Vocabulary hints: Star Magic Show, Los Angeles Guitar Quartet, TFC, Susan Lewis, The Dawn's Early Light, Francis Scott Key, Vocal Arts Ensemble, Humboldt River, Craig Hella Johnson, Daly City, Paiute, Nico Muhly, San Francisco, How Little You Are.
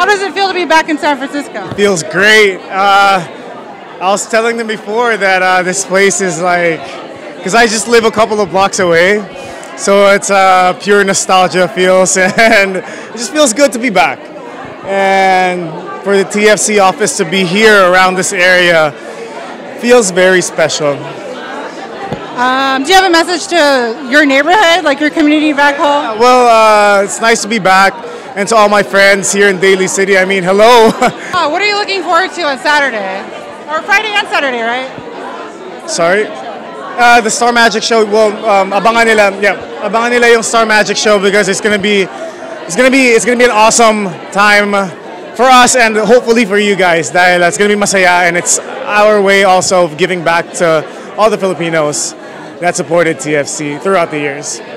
How does it feel to be back in San Francisco? It feels great. I was telling them before that this place is like, because I just live a couple of blocks away, so it's pure nostalgia feels, and it just feels good to be back. And for the TFC office to be here around this area feels very special. Do you have a message to your neighborhood, like your community back home? Well, it's nice to be back, and to all my friends here in Daly City, I mean, hello. What are you looking forward to on Saturday? Or Friday and Saturday, right? Sorry? The Star Magic Show. Well, abangan nila yung Star Magic Show, because it's gonna be an awesome time for us and hopefully for you guys. Dahil it's gonna be masaya, and it's our way also of giving back to all the Filipinos that supported TFC throughout the years.